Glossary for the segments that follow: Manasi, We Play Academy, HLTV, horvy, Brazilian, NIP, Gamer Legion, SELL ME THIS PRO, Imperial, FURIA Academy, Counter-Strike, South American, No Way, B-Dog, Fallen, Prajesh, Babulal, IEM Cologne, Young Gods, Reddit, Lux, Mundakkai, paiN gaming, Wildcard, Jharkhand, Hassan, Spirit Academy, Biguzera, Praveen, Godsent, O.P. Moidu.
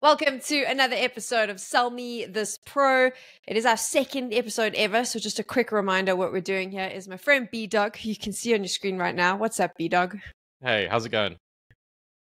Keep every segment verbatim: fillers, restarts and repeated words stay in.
Welcome to another episode of Sell Me This Pro. It is our second episode ever, so just a quick reminder what we're doing here is my friend B-Dog, who you can see on your screen right now. What's up, B-Dog? Hey, how's it going?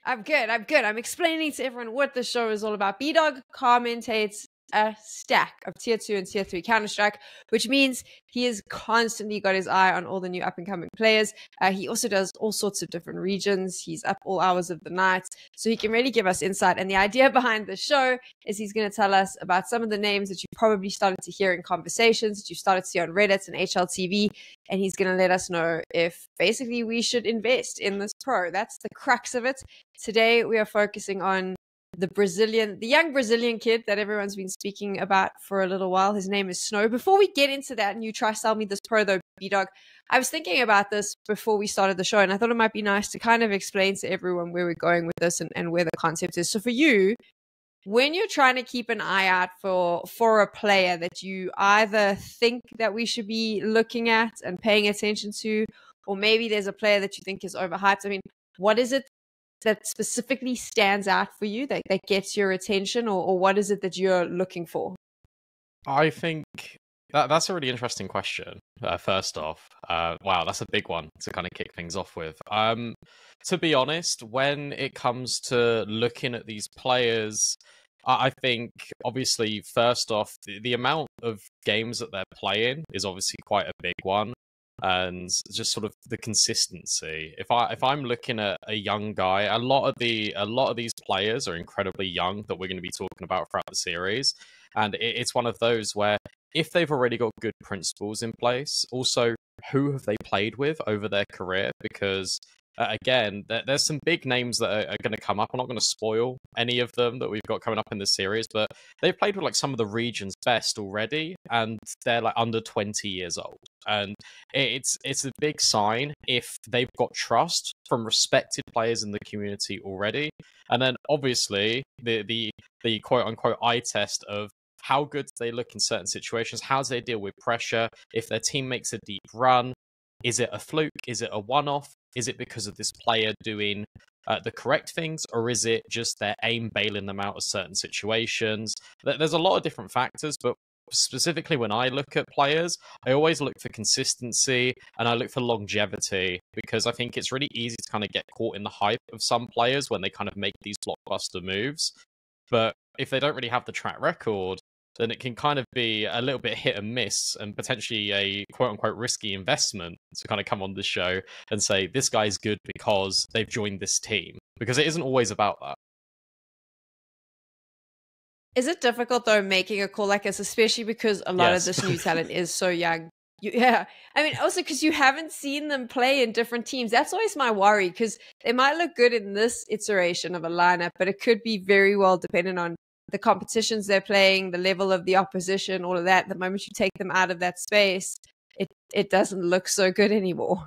I'm good, I'm good. I'm explaining to everyone what the show is all about. B-Dog commentates a stack of tier two and tier three Counter-Strike, which means he has constantly got his eye on all the new up-and-coming players. Uh, he also does all sorts of different regions. He's up all hours of the night, so he can really give us insight. And the idea behind the show is he's going to tell us about some of the names that you probably started to hear in conversations, that you started to see on Reddit and H L T V, and he's going to let us know if basically we should invest in this pro. That's the crux of it. Today, we are focusing on The Brazilian, the young Brazilian kid that everyone's been speaking about for a little while. His name is Snow. Before we get into that and you try sell me this pro though, B-Dog, I was thinking about this before we started the show and I thought it might be nice to kind of explain to everyone where we're going with this and, and where the concept is. So for you, when you're trying to keep an eye out for, for a player that you either think that we should be looking at and paying attention to, or maybe there's a player that you think is overhyped, I mean, what is it that specifically stands out for you, that, that gets your attention, or, or what is it that you're looking for? I think that, that's a really interesting question, uh, first off. Uh, wow, that's a big one to kind of kick things off with. Um, to be honest, when it comes to looking at these players, I, I think, obviously, first off, the, the amount of games that they're playing is obviously quite a big one. And just sort of the consistency. If I if I'm looking at a young guy, a lot of the a lot of these players are incredibly young that we're going to be talking about throughout the series, and it, it's one of those where if they've already got good principles in place, also who have they played with over their career? Because uh, again, there, there's some big names that are, are going to come up. I'm not going to spoil any of them that we've got coming up in the series, but they've played with like some of the region's best already, and they're like under twenty years old. And it's it's a big sign if they've got trust from respected players in the community already. And then obviously the the the quote unquote eye test of how good do they look in certain situations, how do they deal with pressure, if their team makes a deep run, is it a fluke, is it a one-off, is it because of this player doing Uh, the correct things, or is it just their aim bailing them out of certain situations? There's a lot of different factors, but specifically when I look at players, I always look for consistency and I look for longevity, because I think it's really easy to kind of get caught in the hype of some players when they kind of make these blockbuster moves. But if they don't really have the track record, then it can kind of be a little bit hit and miss and potentially a quote-unquote risky investment to kind of come on this show and say, this guy's good because they've joined this team. Because it isn't always about that. Is it difficult, though, making a call like this, especially because a lot yes. of this new talent is so young? You, yeah. I mean, also because you haven't seen them play in different teams. That's always my worry, because they might look good in this iteration of a lineup, but it could be very well dependent on the competitions they're playing, the level of the opposition, all of that. The moment you take them out of that space, it it doesn't look so good anymore.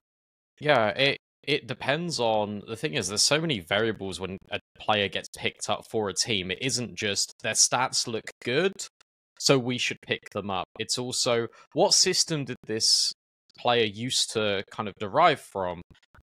Yeah, it it depends on, the thing is, there's so many variables when a player gets picked up for a team. It isn't just their stats look good, so we should pick them up. It's also, what system did this player used to kind of derive from?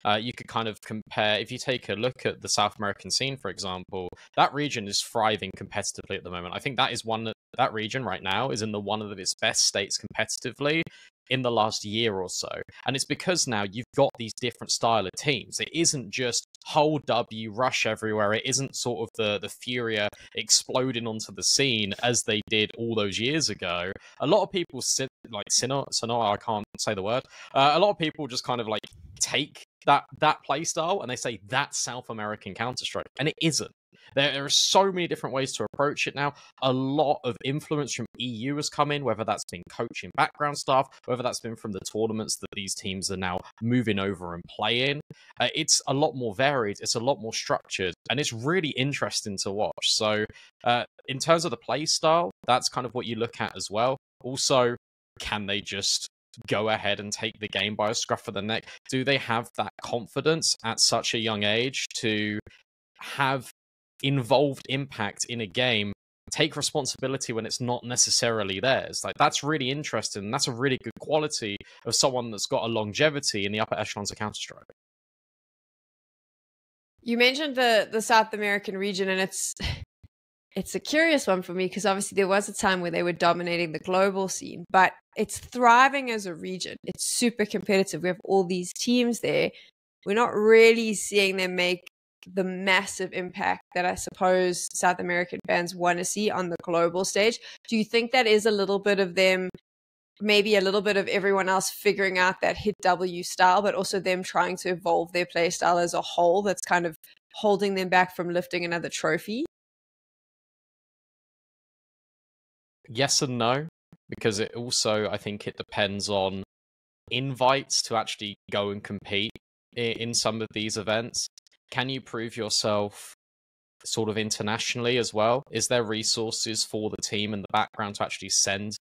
Uh, you could kind of compare, if you take a look at the South American scene, for example, that region is thriving competitively at the moment. I think that is one, that region right now is in the one of its best states competitively in the last year or so. And it's because now you've got these different style of teams. It isn't just whole W rush everywhere. It isn't sort of the, the FURIA exploding onto the scene as they did all those years ago. A lot of people, sit, like, Sino, Sino, I can't say the word. Uh, a lot of people just kind of like take that that play style and they say that's South American Counter-Strike, and it isn't. There, there are so many different ways to approach it now. A lot of influence from E U has come in, whether that's been coaching background staff, whether that's been from the tournaments that these teams are now moving over and playing. Uh, it's a lot more varied, it's a lot more structured, and it's really interesting to watch. So uh, in terms of the play style, that's kind of what you look at as well. Also, can they just go ahead and take the game by a scruff of the neck? Do they have that confidence at such a young age to have involved impact in a game, take responsibility when it's not necessarily theirs? Like, that's really interesting. That's a really good quality of someone that's got a longevity in the upper echelons of Counter-Strike. You mentioned the the South American region, and it's It's a curious one for me because obviously there was a time where they were dominating the global scene, but it's thriving as a region. It's super competitive. We have all these teams there. We're not really seeing them make the massive impact that I suppose South American fans want to see on the global stage. Do you think that is a little bit of them, maybe a little bit of everyone else figuring out that hit W style, but also them trying to evolve their play style as a whole that's kind of holding them back from lifting another trophy? Yes and no, because it also, I think it depends on invites to actually go and compete in some of these events. Can you prove yourself sort of internationally as well? Is there resources for the team in the background to actually send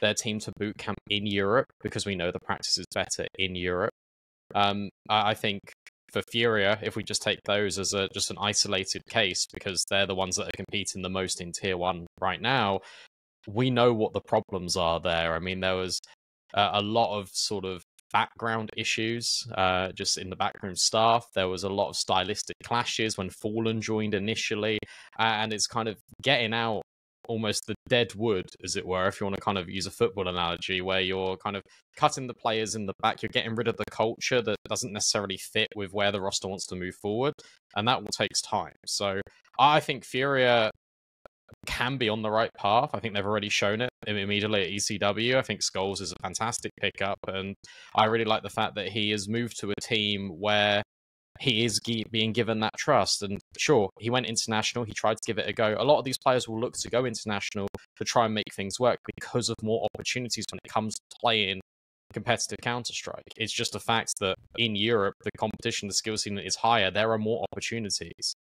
their team to boot camp in Europe? Because we know the practice is better in Europe. Um, I think for FURIA, if we just take those as a, just an isolated case, because they're the ones that are competing the most in Tier one right now, we know what the problems are there. I mean, there was uh, a lot of sort of background issues uh, just in the backroom staff. There was a lot of stylistic clashes when Fallen joined initially, and it's kind of getting out almost the dead wood, as it were, if you want to kind of use a football analogy, where you're kind of cutting the players in the back, you're getting rid of the culture that doesn't necessarily fit with where the roster wants to move forward, and that will takes time. So I think FURIA can be on the right path. I think they've already shown it immediately at E C W. I think Skulls is a fantastic pickup, and I really like the fact that he has moved to a team where he is being given that trust. And sure, he went international, he tried to give it a go. A lot of these players will look to go international to try and make things work because of more opportunities when it comes to playing competitive Counter-Strike. It's just a fact that in Europe, the competition, the skill scene is higher. There are more opportunities.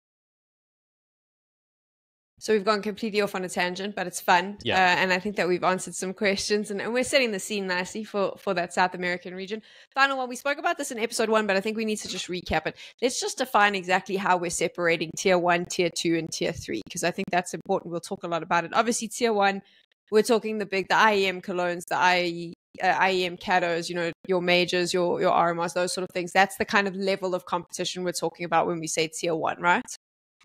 So we've gone completely off on a tangent, but it's fun. Yeah. Uh, and I think that we've answered some questions, and, and we're setting the scene nicely for, for that South American region. Final one, we spoke about this in episode one, but I think we need to just recap it. Let's just define exactly how we're separating tier one, tier two, and tier three, because I think that's important. We'll talk a lot about it. Obviously, tier one, we're talking the big, the I E M Colognes, the I E, uh, I E M Katos, you know, your majors, your, your R M Rs, those sort of things. That's the kind of level of competition we're talking about when we say tier one, right?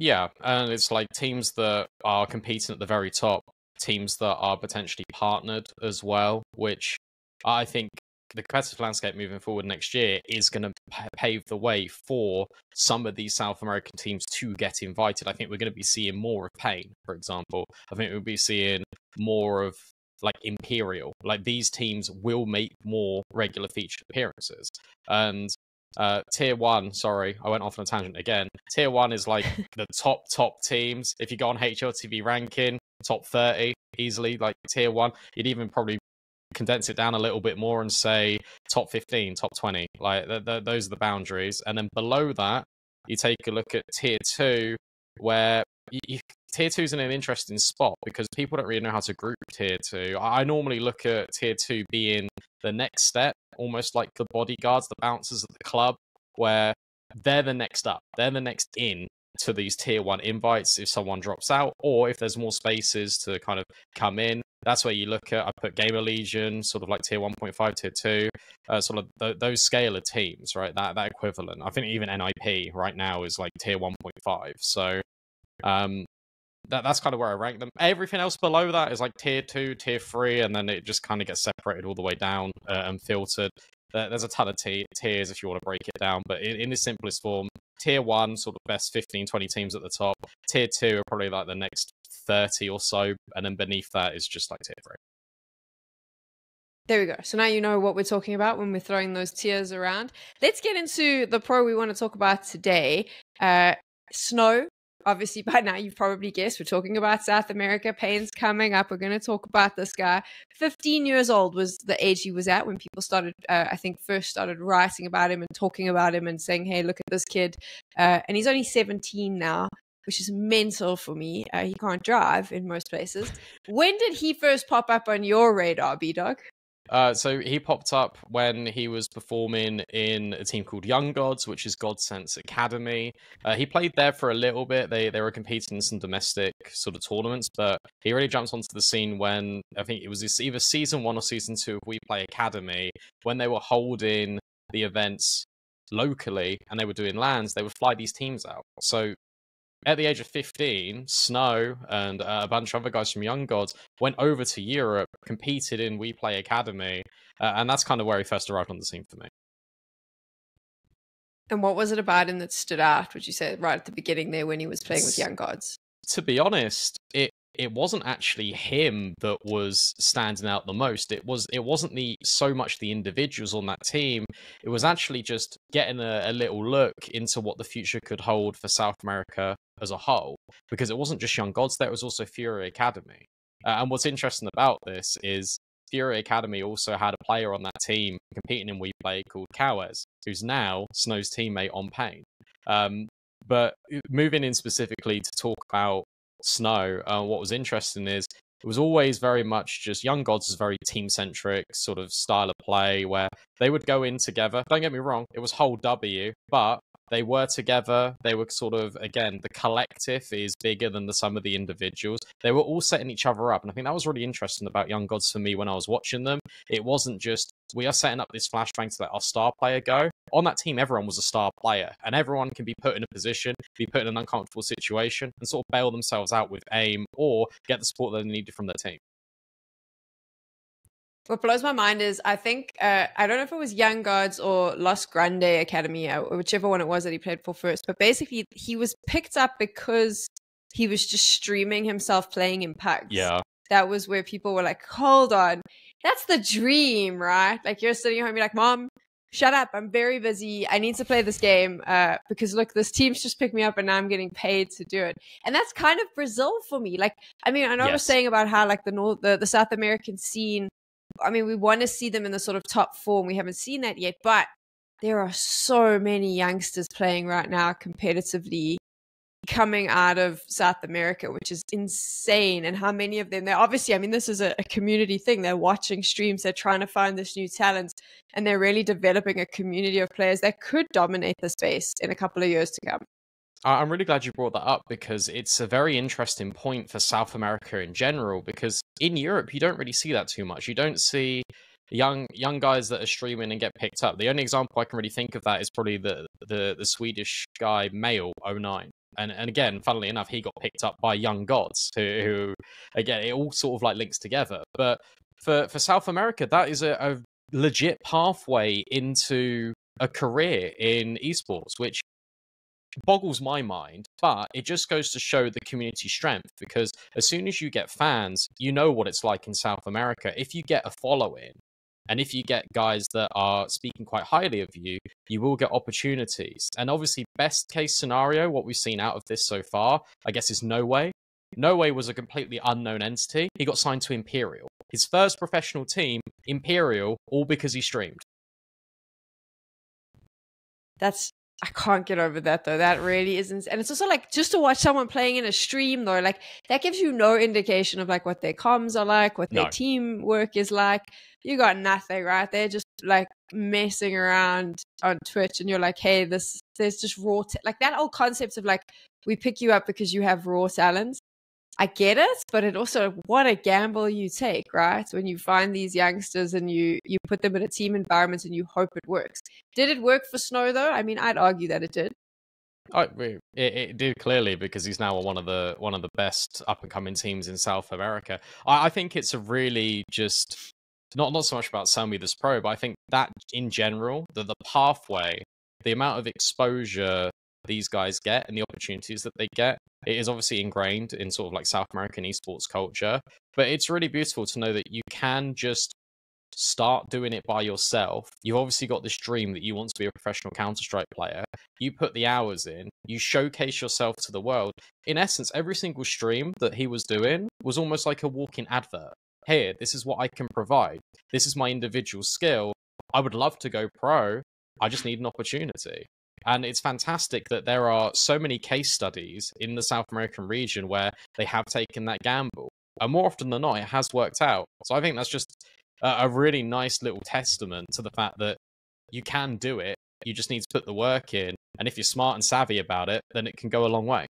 Yeah, and it's like teams that are competing at the very top, teams that are potentially partnered as well, which I think the competitive landscape moving forward next year is going to pave the way for some of these South American teams to get invited. I think we're going to be seeing more of paiN, for example. I think we'll be seeing more of like Imperial. Like these teams will make more regular featured appearances. And Uh, tier one, sorry, I went off on a tangent again. Tier one is like the top, top teams. If you go on H L T V ranking, top thirty, easily, like tier one. You'd even probably condense it down a little bit more and say top fifteen, top twenty. Like th th those are the boundaries. And then below that, you take a look at tier two, where you, you, tier two is in an interesting spot because people don't really know how to group tier two. I, I normally look at tier two being the next step, almost like the bodyguards, the bouncers at the club, where they're the next up, they're the next in to these tier one invites if someone drops out, or if there's more spaces to kind of come in. That's where you look at, I put Gamer Legion, sort of like tier one point five, tier two, uh, sort of th those scalar teams, right? That, that equivalent. I think even N I P right now is like tier one point five. So um, that, that's kind of where I rank them. Everything else below that is like tier two, tier three, and then it just kind of gets separated all the way down uh, and filtered. Uh, there's a ton of tiers if you want to break it down, but in, in the simplest form, tier one, sort of best fifteen, twenty teams at the top. Tier two are probably like the next thirty or so, and then beneath that is just like tier three. There we go. So now you know what we're talking about when we're throwing those tiers around. Let's get into the pro we want to talk about today. Uh, Snow. Obviously, by now you've probably guessed we're talking about South America. paiN's coming up. We're going to talk about this guy. fifteen years old was the age he was at when people started, uh, I think, first started writing about him and talking about him and saying, hey, look at this kid. Uh, and he's only seventeen now, which is mental for me. Uh, he can't drive in most places. When did he first pop up on your radar, B-Dog? Uh, so he popped up when he was performing in a team called Young Gods, which is God Sense Academy. Uh, he played there for a little bit. They they were competing in some domestic sort of tournaments, but he really jumped onto the scene when, I think it was this either season one or season two of We Play Academy, when they were holding the events locally and they were doing LANs. They would fly these teams out. So at the age of fifteen, Snow and uh, a bunch of other guys from Young Gods went over to Europe, competed in We Play Academy, uh, and that's kind of where he first arrived on the scene for me. And what was it about him that stood out, would you say, right at the beginning there when he was playing with Young Gods? To be honest, it it wasn't actually him that was standing out the most. It was it wasn't the so much the individuals on that team. It was actually just getting a, a little look into what the future could hold for South America as a whole, because it wasn't just Young Gods. There was also FURIA Academy, uh, and what's interesting about this is FURIA Academy also had a player on that team competing in We Play called Cowers, who's now Snow's teammate on paiN. Um, but moving in specifically to talk about Snow, uh, what was interesting is it was always very much just Young Gods is very team-centric sort of style of play where they would go in together. Don't get me wrong, it was whole W, but they were together. They were sort of, again, the collective is bigger than the sum of the individuals. They were all setting each other up. And I think that was really interesting about Young Gods for me when I was watching them. It wasn't just, we are setting up this flashbang to let our star player go. On that team, everyone was a star player. And everyone can be put in a position, be put in an uncomfortable situation, and sort of bail themselves out with aim or get the support that they needed from their team. What blows my mind is I think, uh, I don't know if it was Young Gods or Los Grandes Academy, or whichever one it was that he played for first, but basically he was picked up because he was just streaming himself playing in packs. Yeah. That was where people were like, hold on, that's the dream, right? Like you're sitting at home, you're like, Mom, shut up, I'm very busy, I need to play this game uh, because look, this team's just picked me up and now I'm getting paid to do it. And that's kind of Brazil for me. Like, I mean, I know yes. I was saying about how like the, North, the, the South American scene, I mean, we want to see them in the sort of top four, and we haven't seen that yet. But there are so many youngsters playing right now competitively coming out of South America, which is insane. And how many of them, they're obviously, I mean, this is a, a community thing. They're watching streams. They're trying to find this new talent. And they're really developing a community of players that could dominate the space in a couple of years to come. I'm really glad you brought that up because it's a very interesting point for South America in general, because in Europe, you don't really see that too much. You don't see young young guys that are streaming and get picked up. The only example I can really think of that is probably the the, the Swedish guy, male oh nine. And, and again, funnily enough, he got picked up by Young Gods, who, who again, it all sort of like links together. But for, for South America, that is a, a legit pathway into a career in esports, which boggles my mind, but it just goes to show the community strength, because as soon as you get fans, you know what it's like in South America. If you get a following and if you get guys that are speaking quite highly of you, you will get opportunities. And obviously, best case scenario, what we've seen out of this so far, I guess, is No Way. No Way was a completely unknown entity. He got signed to Imperial. His first professional team, Imperial, all because he streamed. That's I can't get over that, though. That really isn't. And it's also like just to watch someone playing in a stream, though, like that gives you no indication of like what their comms are like, what no. their teamwork is like. You got nothing, right? They're just like messing around on Twitch and you're like, hey, this, there's just raw, like that old concept of like, we pick you up because you have raw talent. I get it, but it also, what a gamble you take, right? When you find these youngsters and you you put them in a team environment and you hope it works. Did it work for Snow, though? I mean, I'd argue that it did. Oh, it, it did clearly, because he's now one of the one of the best up and coming teams in South America. I, I think it's a really just not not so much about Sell Me This Pro, but I think that in general, the the pathway, the amount of exposure these guys get and the opportunities that they get, it is obviously ingrained in sort of like South American esports culture. But it's really beautiful to know that you can just start doing it by yourself. You've obviously got this dream that you want to be a professional Counter-Strike player. You put the hours in, you showcase yourself to the world. In essence, every single stream that he was doing was almost like a walking advert. Here, this is what I can provide. This is my individual skill. I would love to go pro. I just need an opportunity. And it's fantastic that there are so many case studies in the South American region where they have taken that gamble. And more often than not, it has worked out. So I think that's just a really nice little testament to the fact that you can do it. You just need to put the work in. And if you're smart and savvy about it, then it can go a long way.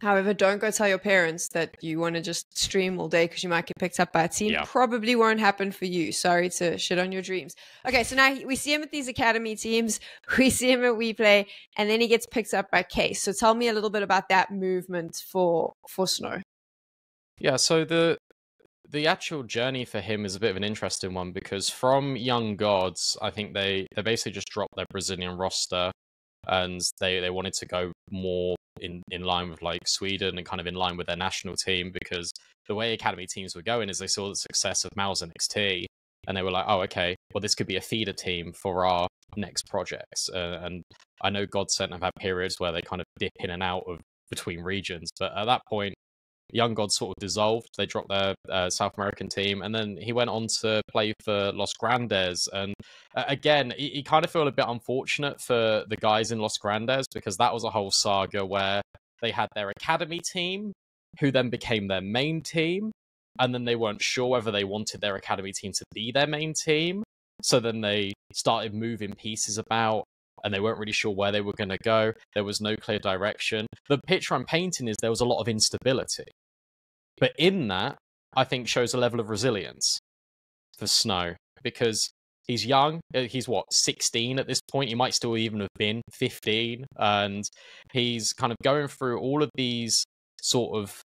However, don't go tell your parents that you want to just stream all day because you might get picked up by a team. Yeah. Probably won't happen for you. Sorry to shit on your dreams. Okay, so now we see him at these academy teams. We see him at We Play, and then he gets picked up by Kase. So tell me a little bit about that movement for for Snow. Yeah, so the the actual journey for him is a bit of an interesting one because from Young Gods, I think they, they basically just dropped their Brazilian roster and they, they wanted to go more in in line with like Sweden and kind of in line with their national team, because the way academy teams were going is they saw the success of Mouz N X T and they were like, oh, okay, well this could be a feeder team for our next projects. Uh, and I know Godsent have had periods where they kind of dip in and out of between regions, but at that point, Young Gods sort of dissolved. They dropped their uh, South American team, and then he went on to play for Los Grandes. And uh, again, he, he kind of felt a bit unfortunate for the guys in Los Grandes because that was a whole saga where they had their academy team, who then became their main team, and then they weren't sure whether they wanted their academy team to be their main team. So then they started moving pieces about, and they weren't really sure where they were going to go. There was no clear direction. The picture I'm painting is there was a lot of instability. But in that, I think shows a level of resilience for Snow, because he's young. He's, what, sixteen at this point? He might still even have been fifteen. And he's kind of going through all of these sort of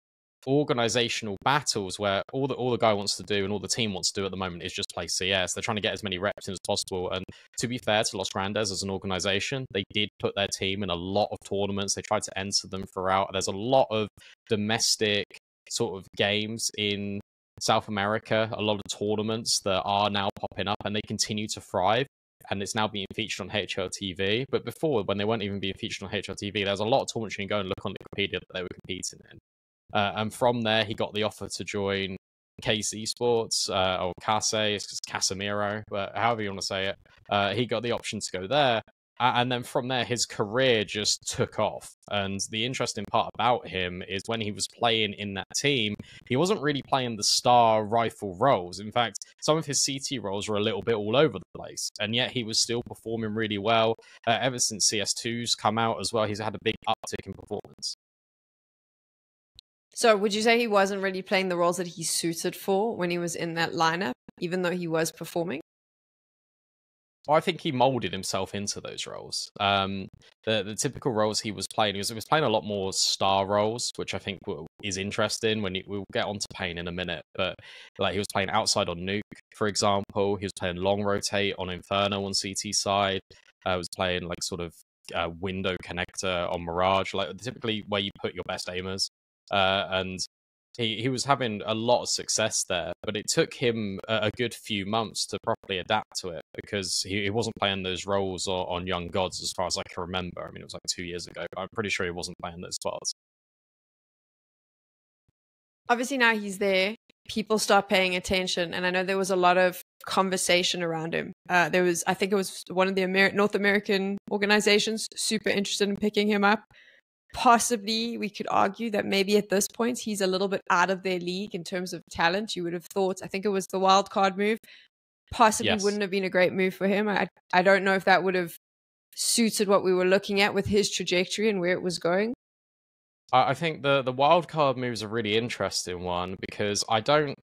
organizational battles where all the all the guy wants to do and all the team wants to do at the moment is just play C S. They're trying to get as many reps in as possible, and to be fair to Los Grandes as an organization, they did put their team in a lot of tournaments. They tried to enter them throughout. There's a lot of domestic sort of games in South America, a lot of tournaments that are now popping up, and they continue to thrive, and it's now being featured on H L T V. But before, when they weren't even being featured on H L T V, there's a lot of tournaments you can go and look on Wikipedia that they were competing in. Uh, and from there, he got the offer to join Kase Esports, uh, or Kase, it's Casemiro, but however you want to say it. Uh, he got the option to go there. Uh, and then from there, his career just took off. And the interesting part about him is when he was playing in that team, he wasn't really playing the star rifle roles. In fact, some of his C T roles were a little bit all over the place. And yet he was still performing really well. Uh, ever since C S two's come out as well, he's had a big uptick in performance. So would you say he wasn't really playing the roles that he suited for when he was in that lineup, even though he was performing? Well, I think he molded himself into those roles. Um, the, the typical roles he was playing, he was, he was playing a lot more star roles, which I think is interesting. When you, we'll get onto paiN in a minute, but like he was playing outside on Nuke, for example. He was playing long rotate on Inferno on C T side. I uh, was playing like sort of uh, window connector on Mirage, like typically where you put your best aimers. Uh, and he, he was having a lot of success there, but it took him a, a good few months to properly adapt to it, because he, he wasn't playing those roles or, on Young Gods as far as I can remember. I mean, it was like two years ago, but I'm pretty sure he wasn't playing those spots. Obviously now he's there, people start paying attention, and I know there was a lot of conversation around him. Uh, there was, I think it was one of the Amer North American organizations super interested in picking him up. Possibly, we could argue that maybe at this point he's a little bit out of their league in terms of talent. You would have thought, I think it was the wildcard move. Possibly yes. Wouldn't have been a great move for him. I, I don't know if that would have suited what we were looking at with his trajectory and where it was going. I think the, the wildcard move is a really interesting one, because I don't...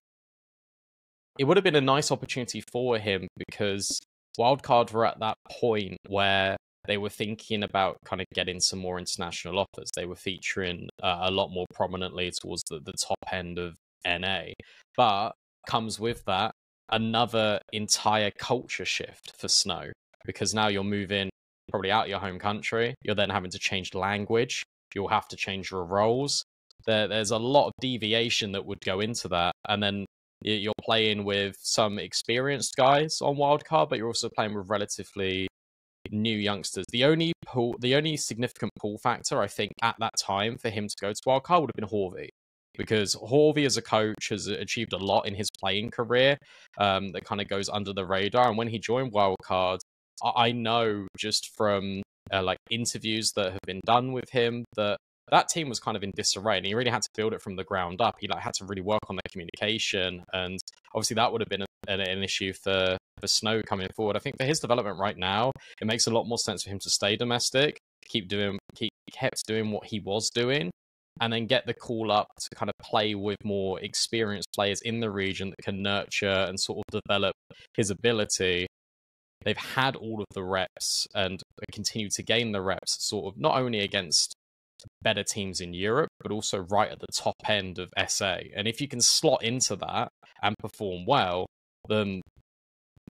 It would have been a nice opportunity for him, because wildcard were at that point where they were thinking about kind of getting some more international offers. They were featuring uh, a lot more prominently towards the, the top end of N A. But comes with that another entire culture shift for Snow, because now you're moving probably out of your home country. You're then having to change language. You'll have to change your roles. There, there's a lot of deviation that would go into that. And then you're playing with some experienced guys on Wildcard, but you're also playing with relatively new youngsters. The only pull, the only significant pull factor, I think, at that time for him to go to Wildcard would have been horvy, because horvy as a coach has achieved a lot in his playing career um, that kind of goes under the radar. And when he joined Wildcard, I, I know just from uh, like interviews that have been done with him that that team was kind of in disarray, and he really had to build it from the ground up. He like had to really work on their communication, and obviously that would have been a, an, an issue for. For Snow coming forward. I think for his development right now, it makes a lot more sense for him to stay domestic, keep doing keep kept doing what he was doing, and then get the call up to kind of play with more experienced players in the region that can nurture and sort of develop his ability. They've had all of the reps and continue to gain the reps, sort of not only against better teams in Europe, but also right at the top end of S A. And if you can slot into that and perform well, then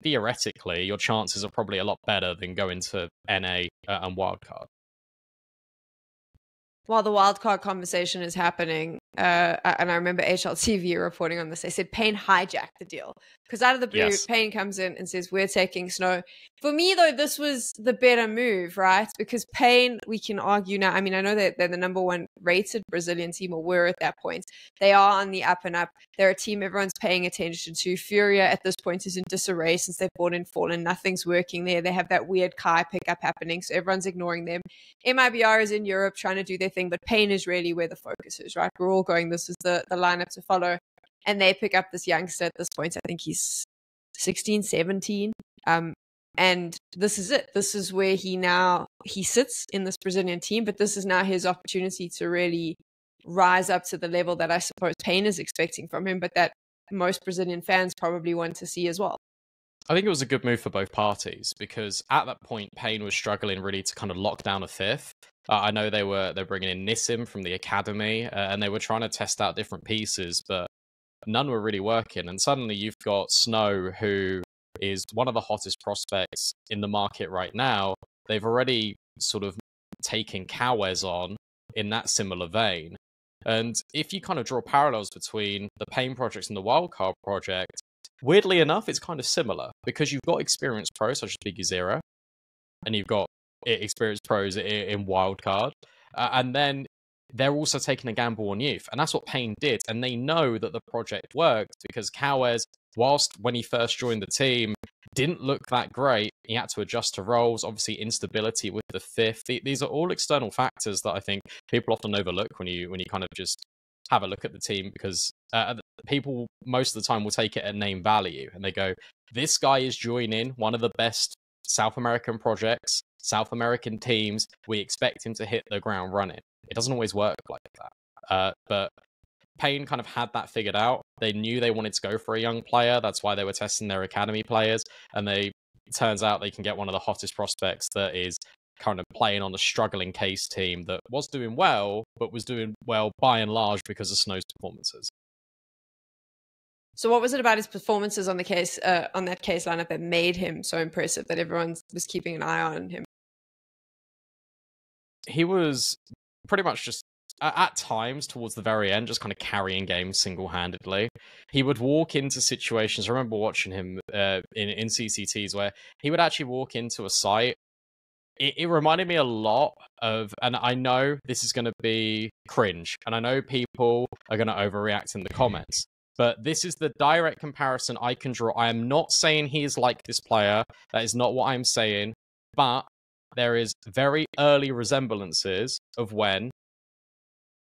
theoretically your chances are probably a lot better than going to N A uh, and Wildcard. While the Wildcard conversation is happening, uh, and I remember H L T V reporting on this, they said paiN hijacked the deal. Because out of the blue, yes, paiN comes in and says, we're taking Snow. For me, though, this was the better move, right? Because paiN, we can argue now, I mean, I know that they're the number one rated Brazilian team, or were at that point. They are on the up and up. They're a team everyone's paying attention to. FURIA at this point is in disarray since they've bought in Fallen. Nothing's working there. They have that weird Kai pickup happening, so everyone's ignoring them. M I B R is in Europe trying to do their thing, but paiN is really where the focus is, right? We're all going, this is the, the lineup to follow. And they pick up this youngster at this point. I think he's sixteen, seventeen. Um, and this is it. This is where he now, he sits in this Brazilian team, but this is now his opportunity to really rise up to the level that I suppose paiN is expecting from him, but that most Brazilian fans probably want to see as well. I think it was a good move for both parties, because at that point, paiN was struggling really to kind of lock down a fifth. Uh, I know they were they're bringing in Nissim from the academy, uh, and they were trying to test out different pieces, but none were really working. And suddenly you've got Snow, who is one of the hottest prospects in the market right now. They've already sort of taken Cowers on in that similar vein. And if you kind of draw parallels between the paiN projects and the Wildcard project, weirdly enough, it's kind of similar, because you've got experienced pros such as Biguzera, and you've got experienced pros in, in Wildcard, uh, and then they're also taking a gamble on youth, and that's what paiN did. And they know that the project worked, because Cowers, whilst when he first joined the team, didn't look that great. He had to adjust to roles, obviously instability with the fifth. These are all external factors that I think people often overlook when you when you kind of just have a look at the team, because uh, people most of the time will take it at name value and they go, this guy is joining one of the best South American projects, South American teams, we expect him to hit the ground running. It doesn't always work like that. Uh, but paiN kind of had that figured out. They knew they wanted to go for a young player. That's why they were testing their academy players. And they, it turns out they can get one of the hottest prospects that is kind of playing on a struggling Kase team that was doing well, but was doing well by and large because of Snow's performances. So what was it about his performances on the Kase, uh, on that Kase lineup that made him so impressive that everyone was keeping an eye on him? He was pretty much just, uh, at times, towards the very end, just kind of carrying games single-handedly. He would walk into situations, I remember watching him uh, in, in C C Ts, where he would actually walk into a site. It, it reminded me a lot of, and I know this is going to be cringe, and I know people are going to overreact in the comments, but this is the direct comparison I can draw. I am not saying he is like this player. That is not what I'm saying. But there is very early resemblances of when,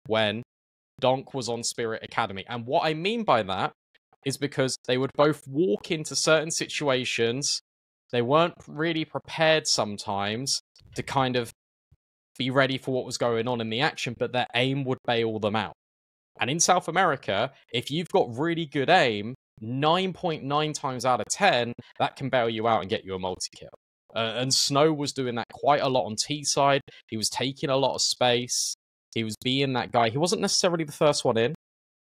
when Donk was on Spirit Academy. And what I mean by that is because they would both walk into certain situations. They weren't really prepared sometimes to kind of be ready for what was going on in the action, but their aim would bail them out. And in South America, if you've got really good aim, nine point nine times out of ten, that can bail you out and get you a multi-kill. Uh, and Snow was doing that quite a lot on T-side. He was taking a lot of space. He was being that guy. He wasn't necessarily the first one in,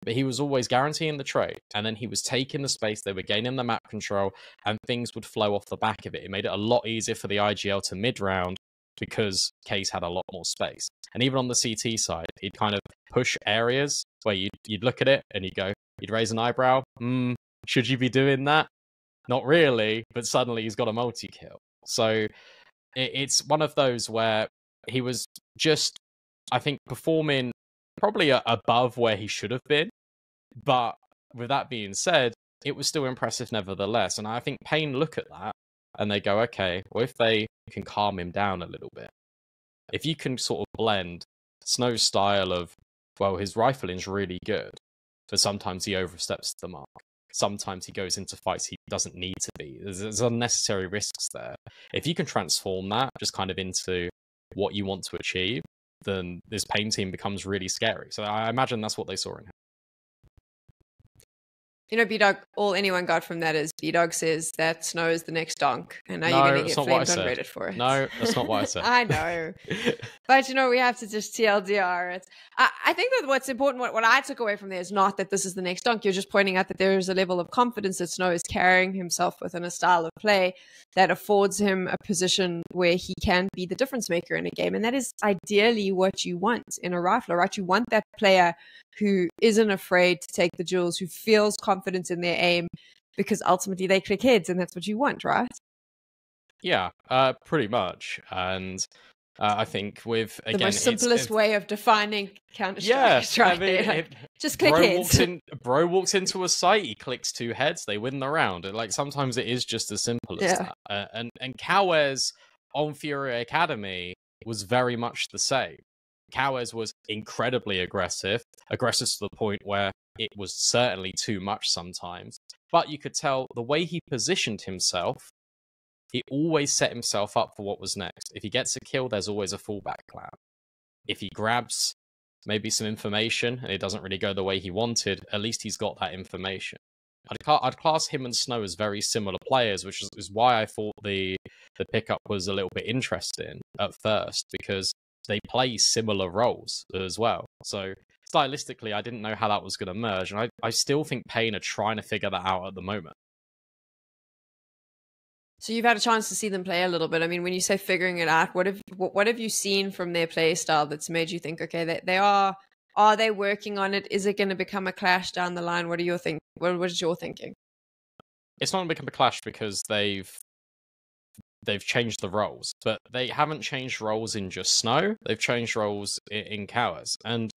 but he was always guaranteeing the trade. And then he was taking the space. They were gaining the map control, and things would flow off the back of it. It made it a lot easier for the I G L to mid-round, because Kase had a lot more space. And even on the C T side, he'd kind of push areas where you'd, you'd look at it and you'd go, you'd raise an eyebrow, mm, should you be doing that? Not really, but suddenly he's got a multi-kill. So it, it's one of those where he was just, I think, performing probably a, above where he should have been. But with that being said, it was still impressive nevertheless. And I think paiN look at that and they go, okay, well, if they can calm him down a little bit, if you can sort of blend Snow's style of, well, his rifling's really good, but sometimes he oversteps the mark. Sometimes he goes into fights he doesn't need to be. There's, there's unnecessary risks there. If you can transform that just kind of into what you want to achieve, then this pain team becomes really scary. So I imagine that's what they saw in him. You know, B-Dog, all anyone got from that is B-Dog says that Snow is the next Donk, and now no, you're going to get flamed on Reddit for it. No, that's not what I said. I know. But, you know, we have to just T L D R it. I, I think that what's important, what, what I took away from there is not that this is the next Donk. You're just pointing out that there is a level of confidence that Snow is carrying himself within a style of play that affords him a position where he can be the difference maker in a game. And that is ideally what you want in a rifler, right? You want that player who isn't afraid to take the duels, who feels confidence in their aim, because ultimately they click heads, and that's what you want, right? Yeah, uh, pretty much. And uh, I think with, again... The most simplest it's, way of defining Counter-Strike yeah, is right I mean, there. It, Just click bro heads. Walks in, bro walks into a site, he clicks two heads, they win the round. And, like, sometimes it is just as simple as yeah. that. Uh, and, and Cowers on FURIA Academy was very much the same. Cowers was incredibly aggressive, aggressive to the point where it was certainly too much sometimes. But you could tell the way he positioned himself, he always set himself up for what was next. If he gets a kill, there's always a fallback plan. If he grabs maybe some information and it doesn't really go the way he wanted, at least he's got that information. I'd, I'd class him and Snow as very similar players, which is, is why I thought the, the pickup was a little bit interesting at first, because they play similar roles as well. So stylistically, I didn't know how that was going to merge, and I, I still think paiN are trying to figure that out at the moment. So you've had a chance to see them play a little bit. I mean, when you say figuring it out, what have what have you seen from their play style that's made you think, okay, they, they are are they working on it? Is it going to become a clash down the line? What are your think? What what is your thinking? It's not going to become a clash because they've. They've changed the roles, but they haven't changed roles in just Snow. They've changed roles in, in Cowers. And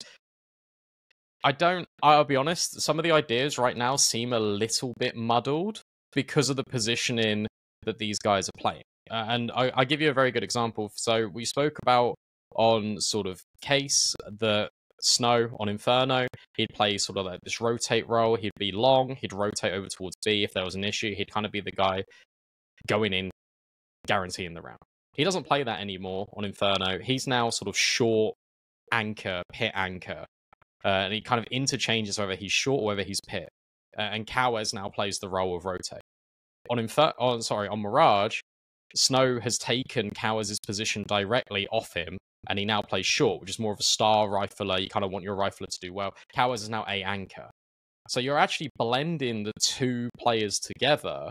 I don't, I'll be honest, some of the ideas right now seem a little bit muddled because of the positioning that these guys are playing. Uh, and I, I'll give you a very good example. So we spoke about on sort of Kase, the Snow on Inferno, he'd play sort of like this rotate role. He'd be long, he'd rotate over towards B. If there was an issue, he'd kind of be the guy going in, guaranteeing the round. He doesn't play that anymore on Inferno. He's now sort of short anchor, pit anchor. Uh, and he kind of interchanges whether he's short or whether he's pit. Uh, and Cowers now plays the role of rotate. On Infer- oh, sorry, on Mirage, Snow has taken Cowers' position directly off him, and he now plays short, which is more of a star rifler. You kind of want your rifler to do well. Cowers is now a anchor. So you're actually blending the two players together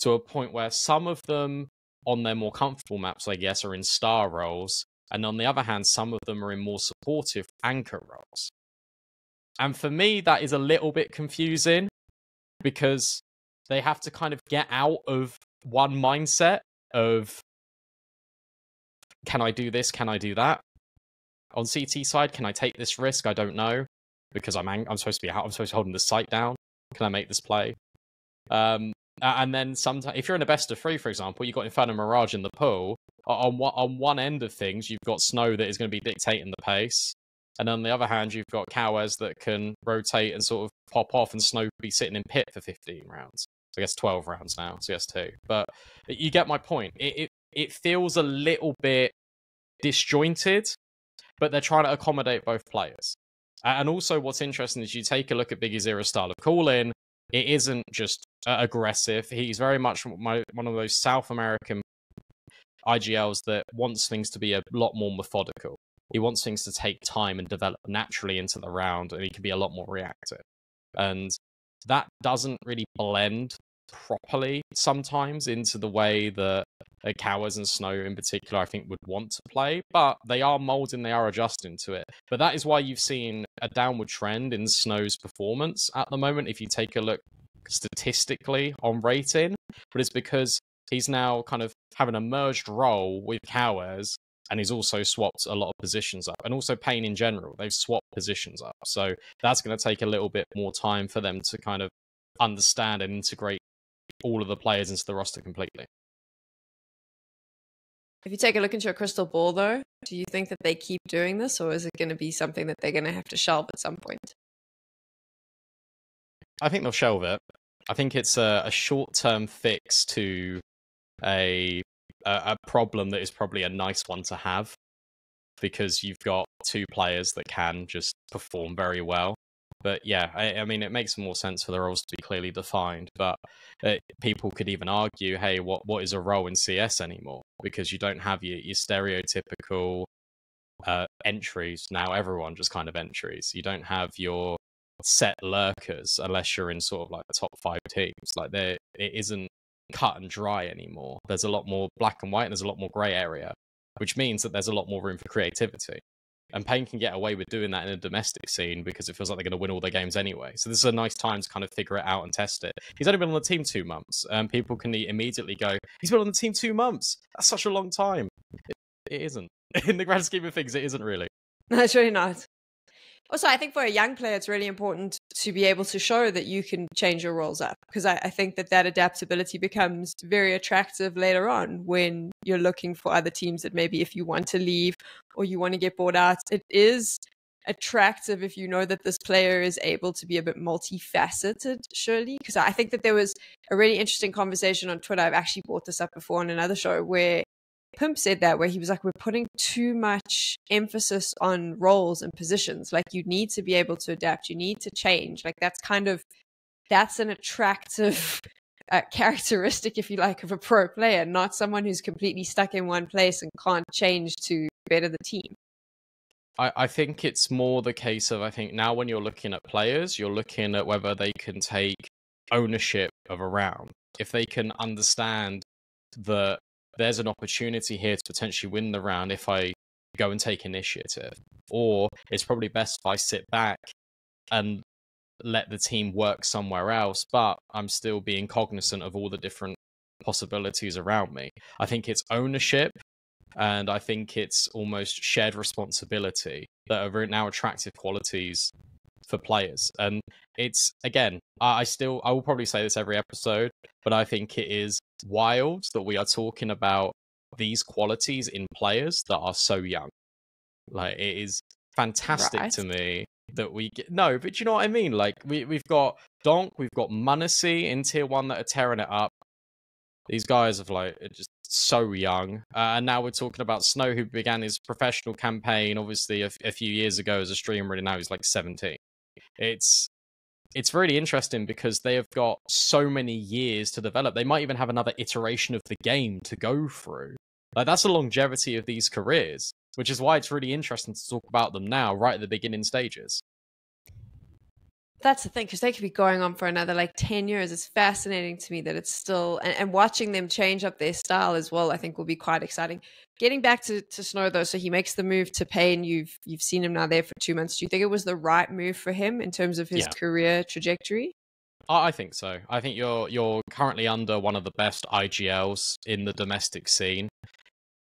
to a point where some of them on their more comfortable maps, I guess, are in star roles. And on the other hand, some of them are in more supportive anchor roles. And for me, that is a little bit confusing because they have to kind of get out of one mindset of, can I do this? Can I do that? On C T side, can I take this risk? I don't know, because I'm, I'm supposed to be out. I'm supposed to be holding the site down. Can I make this play? Um, Uh, and then sometimes, if you're in a best of three, for example, you've got Inferno Mirage in the pool. On one, on one end of things, you've got Snow that is going to be dictating the pace. And on the other hand, you've got Cowers that can rotate and sort of pop off, and Snow be sitting in pit for fifteen rounds. So I guess twelve rounds now, so I guess two. But you get my point. It, it, it feels a little bit disjointed, but they're trying to accommodate both players. And also what's interesting is you take a look at Biguzera's style of calling. It isn't just uh, aggressive. He's very much my, one of those South American I G Ls that wants things to be a lot more methodical. He wants things to take time and develop naturally into the round, and he can be a lot more reactive. And that doesn't really blend properly sometimes into the way that uh, Cowers and Snow in particular, I think, would want to play. But they are molding, they are adjusting to it. But that is why you've seen a downward trend in Snow's performance at the moment, if you take a look statistically on rating. But it's because he's now kind of having a merged role with Cowers, and he's also swapped a lot of positions up. And also paiN in general, they've swapped positions up. So that's going to take a little bit more time for them to kind of understand and integrate all of the players into the roster completely. If you take a look into your crystal ball, though, do you think that they keep doing this, or is it going to be something that they're going to have to shelve at some point? I think they'll shelve it. I think it's a, a short-term fix to a, a a problem that is probably a nice one to have. because you've got two players that can just perform very well. But yeah, I, I mean, it makes more sense for the roles to be clearly defined, but it, people could even argue, hey, what what is a role in C S anymore? Because you don't have your, your stereotypical uh, entries. Now everyone just kind of entries. You don't have your set lurkers unless you're in sort of like the top five teams. Like there, it isn't cut and dry anymore. There's a lot more black and white, and there's a lot more grey area, which means that there's a lot more room for creativity. And paiN can get away with doing that in a domestic scene because it feels like they're going to win all their games anyway. So this is a nice time to kind of figure it out and test it. He's only been on the team two months. Um, people can immediately go, he's been on the team two months. That's such a long time. It, it isn't. In the grand scheme of things, it isn't really. No, it's really not. Also, I think for a young player, it's really important to be able to show that you can change your roles up, because I, I think that that adaptability becomes very attractive later on when you're looking for other teams that maybe if you want to leave or you want to get bought out, it is attractive if you know that this player is able to be a bit multifaceted, surely. Because I think that there was a really interesting conversation on Twitter. I've actually brought this up before on another show where Pimp said that, where he was like, we're putting too much emphasis on roles and positions. Like, you need to be able to adapt, you need to change. Like, that's kind of, that's an attractive uh, characteristic, if you like, of a pro player, not someone who's completely stuck in one place and can't change to better the team. I, I think it's more the case of, I think now when you're looking at players, you're looking at whether they can take ownership of a round. If they can understand the there's an opportunity here to potentially win the round if I go and take initiative, or it's probably best if I sit back and let the team work somewhere else, but I'm still being cognizant of all the different possibilities around me. I think it's ownership, and I think it's almost shared responsibility that are now attractive qualities for players. And it's, again, I still, I will probably say this every episode, but I think it is wild that we are talking about these qualities in players that are so young. Like, it is fantastic right. to me that we get, no, but you know what I mean? Like, we, we've got Donk, we've got Manasi in tier one that are tearing it up. These guys are like, just so young. Uh, and now we're talking about Snow, who began his professional campaign, obviously, a, a few years ago as a streamer, and now he's like seventeen. It's it's really interesting because they have got so many years to develop. They might even have another iteration of the game to go through. Like, that's the longevity of these careers, which is why it's really interesting to talk about them now, right at the beginning stages. That's the thing, because they could be going on for another like ten years. It's fascinating to me that it's still, and, and watching them change up their style as well, I think will be quite exciting. Getting back to, to Snow though, so he makes the move to paiN. You've you've seen him now there for two months. Do you think it was the right move for him in terms of his yeah. career trajectory? I think so. I think you're you're currently under one of the best I G Ls in the domestic scene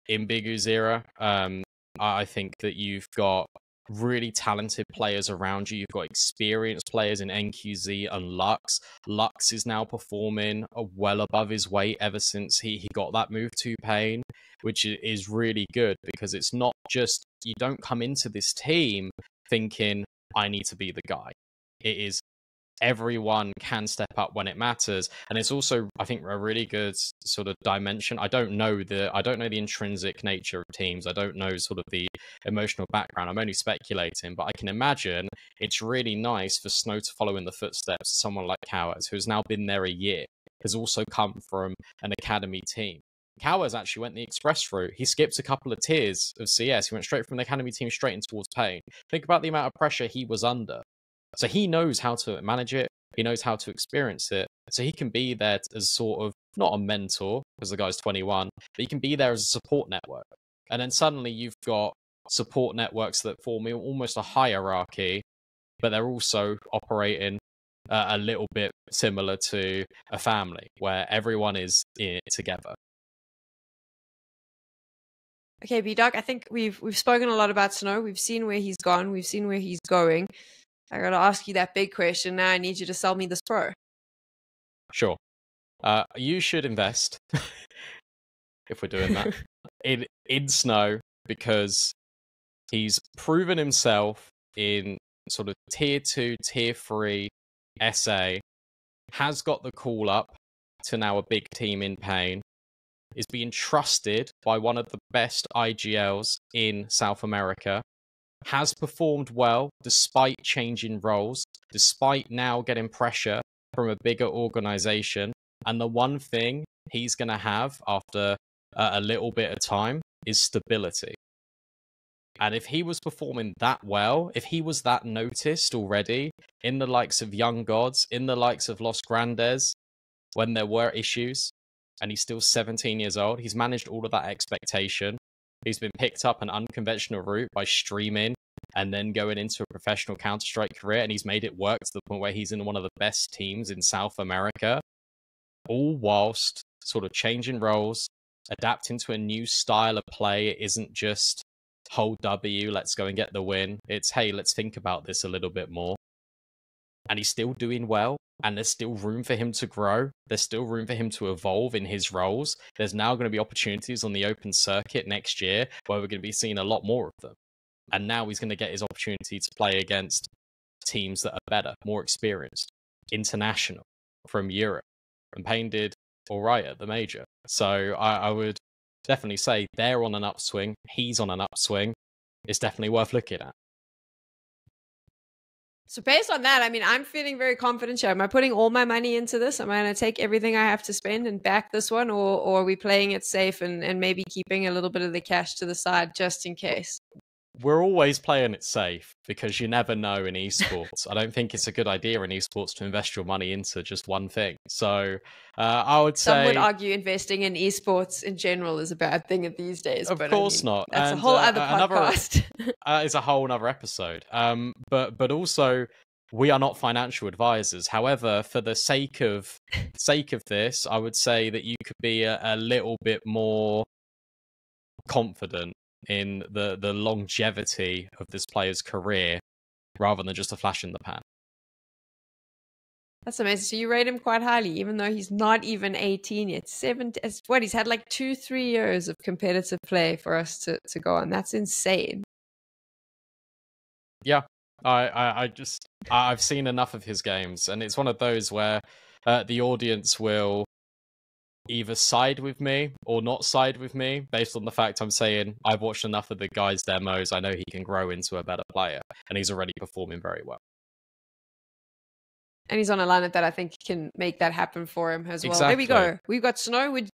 in Biguzera. Um, I think that you've got really talented players around you. You've got experienced players in N Q Z and Lux. Lux is now performing well above his weight ever since he, he got that move to paiN, which is really good, because it's not just, you don't come into this team thinking, I need to be the guy. It is everyone can step up when it matters. And it's also, I think, a really good sort of dimension. I don't know the I don't know the intrinsic nature of teams. I don't know sort of the emotional background. I'm only speculating, but I can imagine it's really nice for Snow to follow in the footsteps of someone like Cowers, who's now been there a year, has also come from an academy team. Cowers actually went the express route. He skipped a couple of tiers of C S. He went straight from the academy team straight in towards paiN. Think about the amount of pressure he was under. So he knows how to manage it. He knows how to experience it. So he can be there as sort of, not a mentor, because the guy's twenty-one, but he can be there as a support network. And then suddenly you've got support networks that form almost a hierarchy, but they're also operating uh, a little bit similar to a family, where everyone is in it together. Okay, B-Dog, I think we've, we've spoken a lot about Snow. We've seen where he's gone. We've seen where he's going. I gotta ask you that big question now. I need you to sell me this pro. Sure. Uh, you should invest, if we're doing that, in, in Snow, because he's proven himself in sort of tier two, tier three S A, has got the call up to now a big team in paiN, is being trusted by one of the best I G Ls in South America, has performed well despite changing roles, despite now getting pressure from a bigger organization. And the one thing he's going to have after uh, a little bit of time is stability. And if he was performing that well, if he was that noticed already in the likes of Young Gods, in the likes of Los Grandes, when there were issues, and he's still seventeen years old, he's managed all of that expectation. He's been picked up an unconventional route by streaming and then going into a professional Counter-Strike career, and he's made it work to the point where he's in one of the best teams in South America, all whilst sort of changing roles, adapting to a new style of play. It isn't just hold W, let's go and get the win. It's, hey, let's think about this a little bit more. And he's still doing well, and there's still room for him to grow. There's still room for him to evolve in his roles. There's now going to be opportunities on the open circuit next year where we're going to be seeing a lot more of them. And now he's going to get his opportunity to play against teams that are better, more experienced, international, from Europe. And paiN did all right at the major. So I, I would definitely say they're on an upswing. He's on an upswing. It's definitely worth looking at. So based on that, I mean, I'm feeling very confident here. Am I putting all my money into this? Am I going to take everything I have to spend and back this one? Or, or are we playing it safe and, and maybe keeping a little bit of the cash to the side just in case? We're always playing it safe because you never know in esports. I don't think it's a good idea in esports to invest your money into just one thing. So uh, I would Some say... Some would argue investing in esports in general is a bad thing these days. Of but course I mean, not. That's and, a whole uh, other podcast. Another, uh, it's a whole other episode. Um, but, but also, we are not financial advisors. However, for the sake of, sake of this, I would say that you could be a, a little bit more confident in the the longevity of this player's career rather than just a flash in the pan. That's amazing. So you rate him quite highly, even though he's not even eighteen yet. Seven, what, he's had like two three years of competitive play for us to to go on. That's insane. Yeah, i i, I just I've seen enough of his games, and it's one of those where uh, the audience will either side with me or not side with me based on the fact I'm saying I've watched enough of the guy's demos. I know he can grow into a better player, and he's already performing very well. And he's on a lineup that I think can make that happen for him as well. Exactly. There we go. We've got Snow. We'd,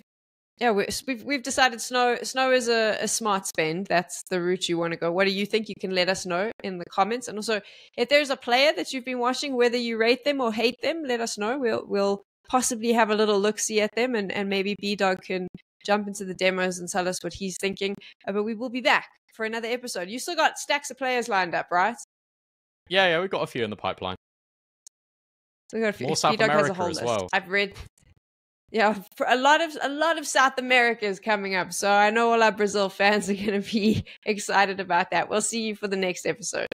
yeah, we've, we've decided Snow Snow is a, a smart spend. That's the route you want to go. What do you think? You can let us know in the comments. And also, if there's a player that you've been watching, whether you rate them or hate them, let us know. We'll, we'll, possibly have a little look-see at them, and, and maybe B-Dog can jump into the demos and tell us what he's thinking. Uh, but we will be back for another episode. You still got stacks of players lined up, right? Yeah, yeah, we've got a few in the pipeline. So we've got a few. More South B-Dog America has a whole list. Well. I've read... Yeah, a lot of a lot of South America is coming up, so I know all our Brazil fans are going to be excited about that. We'll see you for the next episode.